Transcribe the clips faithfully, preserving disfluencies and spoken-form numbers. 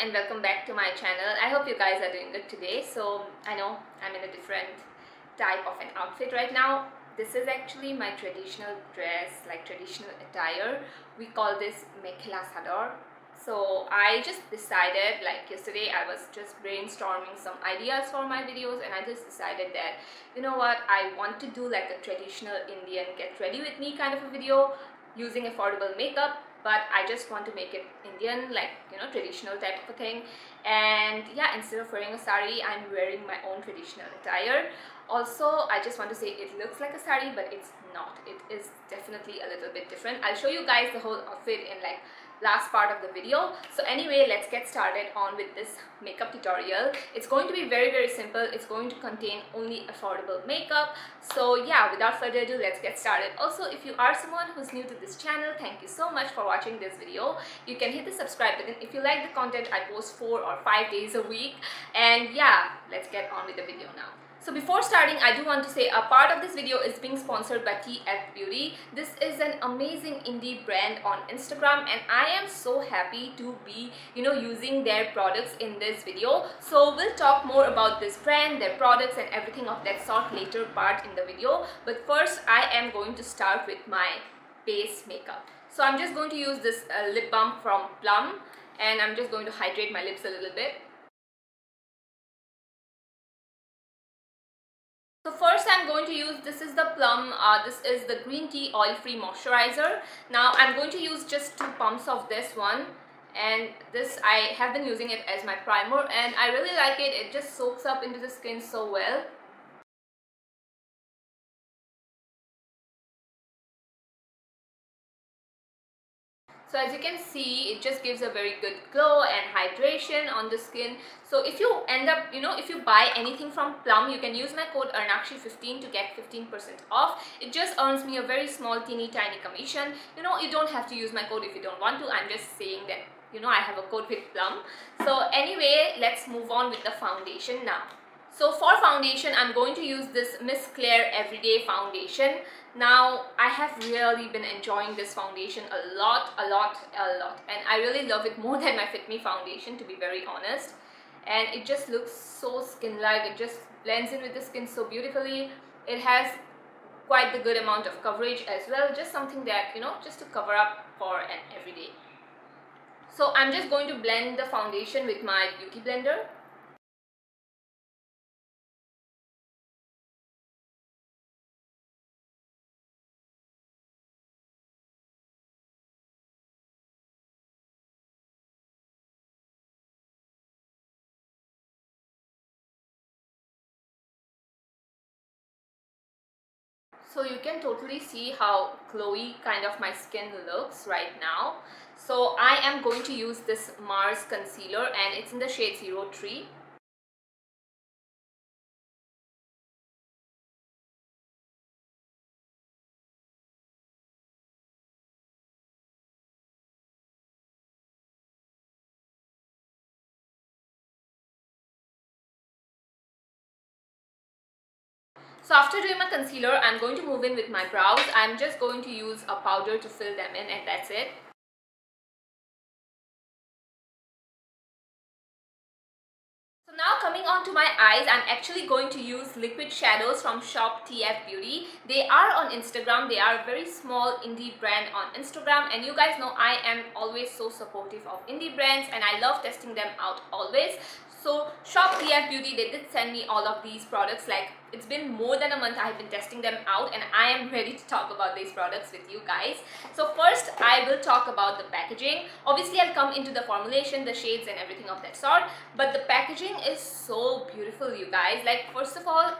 And welcome back to my channel. I hope you guys are doing good today. So I know I'm in a different type of an outfit right now. This is actually my traditional dress, like traditional attire. We call this mekhela sador. So I just decided, like yesterday I was just brainstorming some ideas for my videos, and I just decided that, you know what, I want to do like a traditional Indian get ready with me kind of a video using affordable makeup, but I just want to make it Indian, like, you know, traditional type of a thing. And yeah, instead of wearing a sari, I'm wearing my own traditional attire. Also, I just want to say it looks like a sari, but it's not. It is definitely a little bit different. I'll show you guys the whole outfit in like last part of the video. So anyway, let's get started on with this makeup tutorial. It's going to be very very simple. It's going to contain only affordable makeup. So yeah, without further ado, let's get started. Also, if you are someone who's new to this channel, thank you so much for watching this video. You can hit the subscribe button if you like the content. I post four or five days a week, and yeah, let's get on with the video now. So before starting, I do want to say a part of this video is being sponsored by T F Beauty. This is an amazing indie brand on Instagram, and I am so happy to be, you know, using their products in this video. So we'll talk more about this brand, their products and everything of that sort later part in the video. But first, I am going to start with my base makeup. So I'm just going to use this uh, lip balm from Plum, and I'm just going to hydrate my lips a little bit. So first I'm going to use, this is the Plum, uh, this is the green tea oil free moisturizer. Now I'm going to use just two pumps of this one, and this I have been using it as my primer, and I really like it. It just soaks up into the skin so well. So as you can see, it just gives a very good glow and hydration on the skin. So if you end up, you know, if you buy anything from Plum, you can use my code Arnakshi fifteen to get fifteen percent off. It just earns me a very small teeny tiny commission. You know, you don't have to use my code if you don't want to. I'm just saying that, you know, I have a code with Plum. So anyway, let's move on with the foundation now. So for foundation, I'm going to use this Miss Claire Everyday Foundation. Now, I have really been enjoying this foundation a lot, a lot, a lot. And I really love it more than my FitMe foundation, to be very honest. And it just looks so skin-like. It just blends in with the skin so beautifully. It has quite the good amount of coverage as well. Just something that, you know, just to cover up for an everyday. So I'm just going to blend the foundation with my beauty blender. So you can totally see how glowy kind of my skin looks right now. So I am going to use this Mars concealer, and it's in the shade zero three. So after doing my concealer, I'm going to move in with my brows. I'm just going to use a powder to fill them in, and that's it. So now coming on to my eyes, I'm actually going to use liquid shadows from shop T F Beauty. They are on Instagram. They are a very small indie brand on Instagram, and you guys know I am always so supportive of indie brands, and I love testing them out always. So shop T F Beauty, they did send me all of these products. Like, it's been more than a month I have been testing them out, and I am ready to talk about these products with you guys. So first I will talk about the packaging. Obviously I'll come into the formulation, the shades and everything of that sort, but the packaging is so beautiful, you guys. Like, first of all,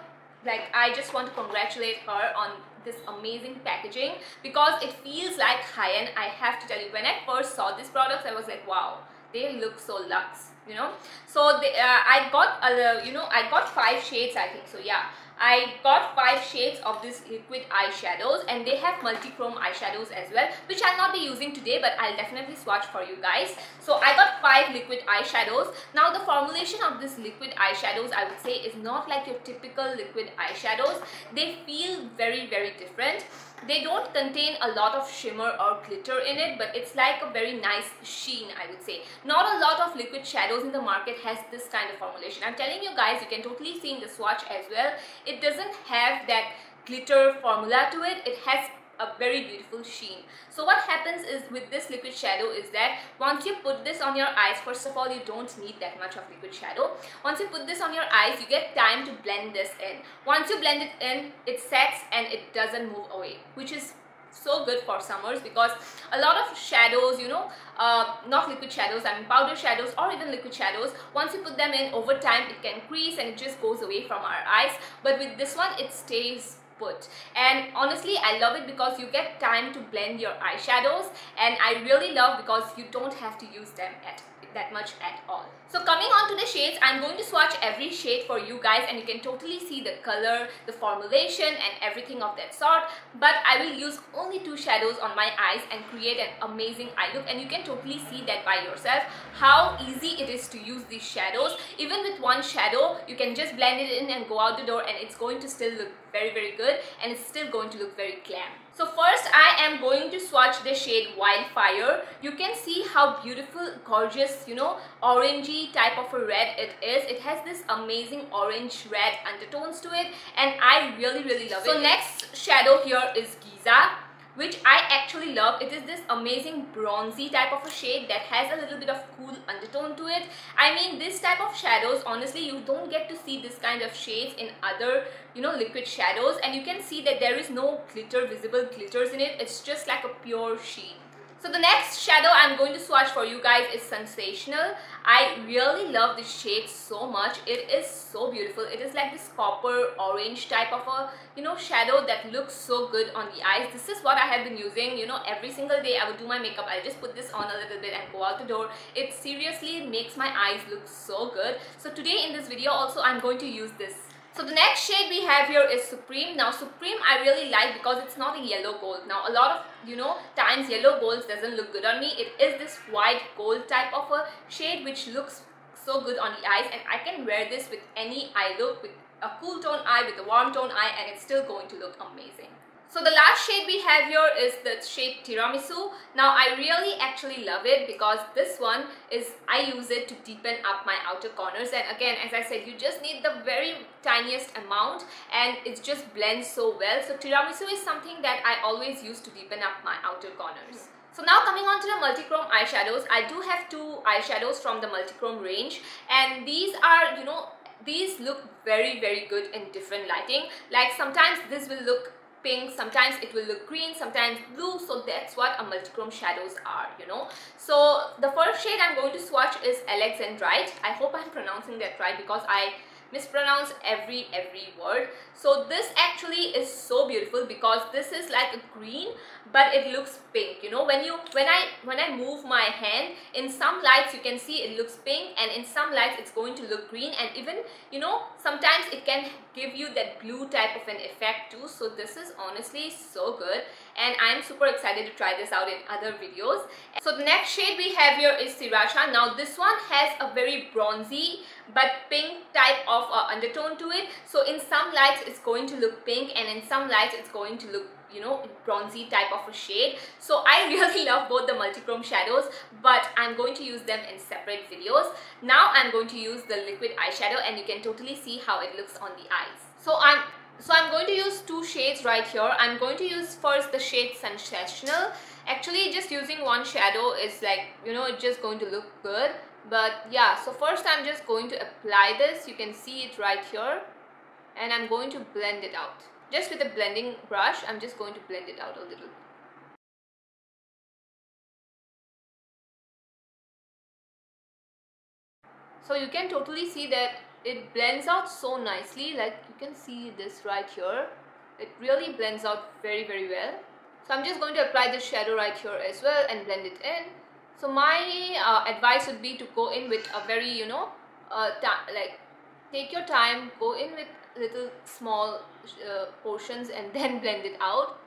like, I just want to congratulate her on this amazing packaging, because it feels like high-end. I have to tell you, when I first saw these products, I was like, wow, they look so luxe. you know. So they, uh, I got uh, you know I got five shades, I think. So yeah, I got five shades of this liquid eyeshadows, and they have multi-chrome eyeshadows as well, which I'll not be using today, but I'll definitely swatch for you guys. So I got five liquid eyeshadows. Now the formulation of this liquid eyeshadows, I would say, is not like your typical liquid eyeshadows. They feel very, very different. They don't contain a lot of shimmer or glitter in it, but it's like a very nice sheen, I would say. Not a lot of liquid shadows in the market has this kind of formulation. I'm telling you guys, you can totally see in the swatch as well. It doesn't have that glitter formula to it. It has a very beautiful sheen. So what happens is with this liquid shadow is that once you put this on your eyes, first of all, you don't need that much of liquid shadow. Once you put this on your eyes, you get time to blend this in. Once you blend it in, it sets and it doesn't move away, which is so good for summers, because a lot of shadows, you know, uh, not liquid shadows, I mean powder shadows or even liquid shadows, once you put them in, over time it can crease and it just goes away from our eyes. But with this one, it stays put. And honestly, I love it because you get time to blend your eyeshadows, and I really love because you don't have to use them at that much at all. So coming on to the shades, I'm going to swatch every shade for you guys, and you can totally see the color, the formulation and everything of that sort, but I will use only two shadows on my eyes and create an amazing eye look, and you can totally see that by yourself how easy it is to use these shadows. Even with one shadow, you can just blend it in and go out the door, and it's going to still look very, very good, and it's still going to look very glam. So first I am going to swatch the shade Wildfire. You can see how beautiful, gorgeous, you know, orangey type of a red it is. It has this amazing orange red undertones to it, and I really, really love it. So next shadow here is Giza, which I actually love. It is this amazing bronzy type of a shade that has a little bit of cool undertone to it. I mean, this type of shadows, honestly, you don't get to see this kind of shades in other, you know, liquid shadows, and you can see that there is no glitter, visible glitters in it. It's just like a pure sheen. So the next shadow I'm going to swatch for you guys is Sensational. I really love this shade so much. It is so beautiful. It is like this copper orange type of a, you know, shadow that looks so good on the eyes. This is what I have been using, you know, every single day I would do my makeup. I'll just put this on a little bit and go out the door. It seriously makes my eyes look so good. So today in this video also I'm going to use this. So the next shade we have here is Supreme. Now Supreme I really like because it's not a yellow gold. Now a lot of, you know, times yellow golds doesn't look good on me. It is this white gold type of a shade which looks so good on the eyes, and I can wear this with any eye look, with a cool tone eye, with a warm tone eye, and it's still going to look amazing. So the last shade we have here is the shade Tiramisu. Now I really actually love it because this one is, I use it to deepen up my outer corners, and again, as I said, you just need the very tiniest amount and it just blends so well. So Tiramisu is something that I always use to deepen up my outer corners. So now coming on to the multi-chrome eyeshadows, I do have two eyeshadows from the multi-chrome range, and these are, you know, these look very, very good in different lighting. Like sometimes this will look pink, sometimes it will look green, sometimes blue. So that's what a multichrome shadows are, you know. So the first shade I'm going to swatch is Alexandrite. I hope I'm pronouncing that right because I mispronounce every every word. So this actually is so beautiful because this is like a green but it looks pink, you know. When you when I when I move my hand, in some lights you can see it looks pink, and in some lights it's going to look green, and even, you know, sometimes it can give you that blue type of an effect too. So this is honestly so good, and I'm super excited to try this out in other videos. So the next shade we have here is Sirasha. Now this one has a very bronzy but pink type of uh, undertone to it. So in some lights it's going to look pink, and in some lights it's going to look, you know, bronzy type of a shade. So I really love both the multichrome shadows, but I'm going to use them in separate videos. Now I'm going to use the liquid eyeshadow, and you can totally see how it looks on the eyes. So I'm so I'm going to use two shades right here. I'm going to use first the shade Sensational. Actually, just using one shadow is like, you know, it's just going to look good. But yeah, so first I'm just going to apply this. You can see it right here, and I'm going to blend it out. Just with a blending brush, I'm just going to blend it out a little. So you can totally see that it blends out so nicely. Like you can see this right here. It really blends out very, very well. So I'm just going to apply this shadow right here as well and blend it in. So my uh, advice would be to go in with a very, you know, uh, like take your time, go in with little small uh, portions and then blend it out.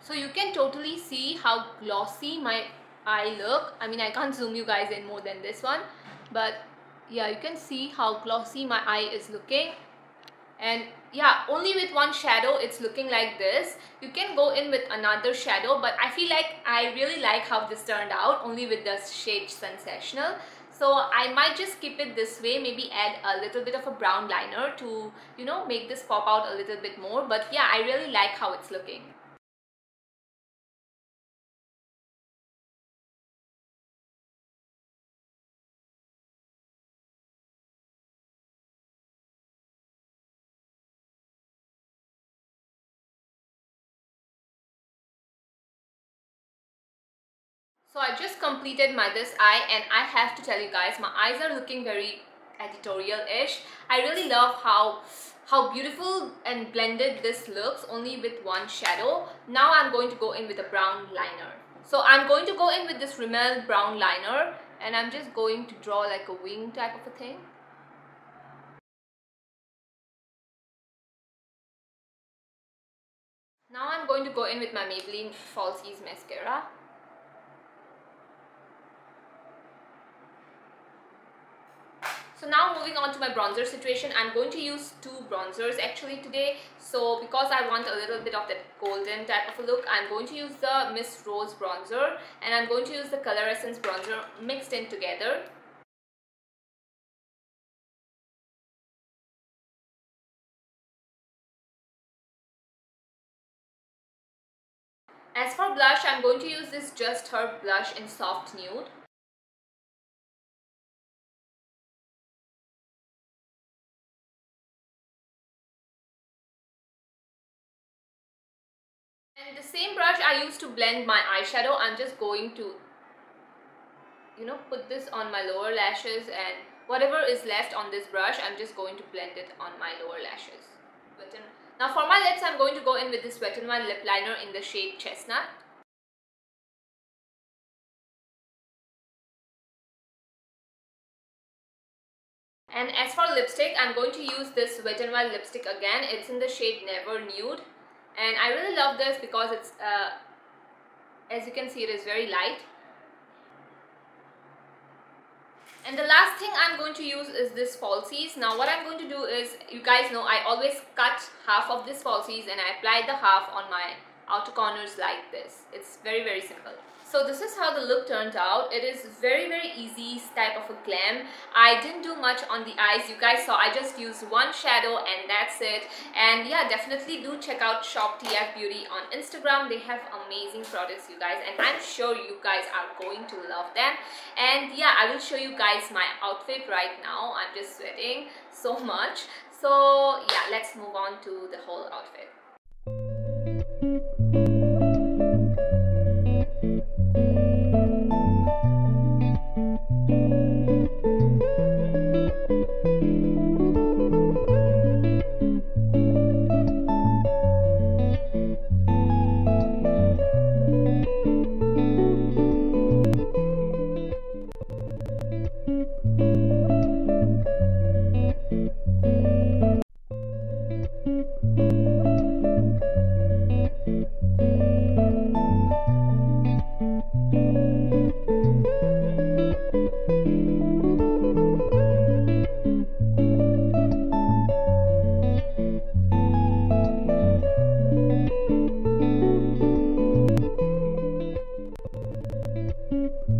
So you can totally see how glossy my eye look. I mean, I can't zoom you guys in more than this one, but yeah, you can see how glossy my eye is looking. And yeah, only with one shadow it's looking like this. You can go in with another shadow, but I feel like I really like how this turned out only with the shade Sensational. So I might just keep it this way, maybe add a little bit of a brown liner to, you know, make this pop out a little bit more. But yeah, I really like how it's looking. So I just completed my this eye, and I have to tell you guys, my eyes are looking very editorial-ish. I really love how how beautiful and blended this looks only with one shadow. Now I'm going to go in with a brown liner. So I'm going to go in with this Rimmel brown liner, and I'm just going to draw like a wing type of a thing. Now I'm going to go in with my Maybelline Falsies mascara. So now moving on to my bronzer situation, I'm going to use two bronzers actually today. So because I want a little bit of that golden type of a look, I'm going to use the Miss Rose bronzer and I'm going to use the Coloressence bronzer mixed in together. As for blush, I'm going to use this Just Herb blush in Soft Nude. And the same brush I used to blend my eyeshadow, I'm just going to, you know, put this on my lower lashes, and whatever is left on this brush, I'm just going to blend it on my lower lashes. Now for my lips, I'm going to go in with this Wet n Wild lip liner in the shade Chestnut. And as for lipstick, I'm going to use this Wet n Wild lipstick again. It's in the shade Never Nude. And I really love this because it's, uh, as you can see, it is very light. And the last thing I'm going to use is this Falsies. Now what I'm going to do is, you guys know I always cut half of this Falsies and I apply the half on my outer corners like this. It's very very simple. So this is how the look turned out. It is very very easy type of a glam. I didn't do much on the eyes, you guys saw I just used one shadow and that's it. And yeah, definitely do check out Shop T F Beauty on Instagram. They have amazing products, you guys, and I'm sure you guys are going to love them. And yeah, I will show you guys my outfit right now. I'm just sweating so much. So yeah, let's move on to the whole outfit.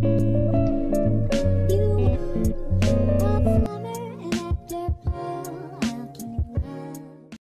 Thank you.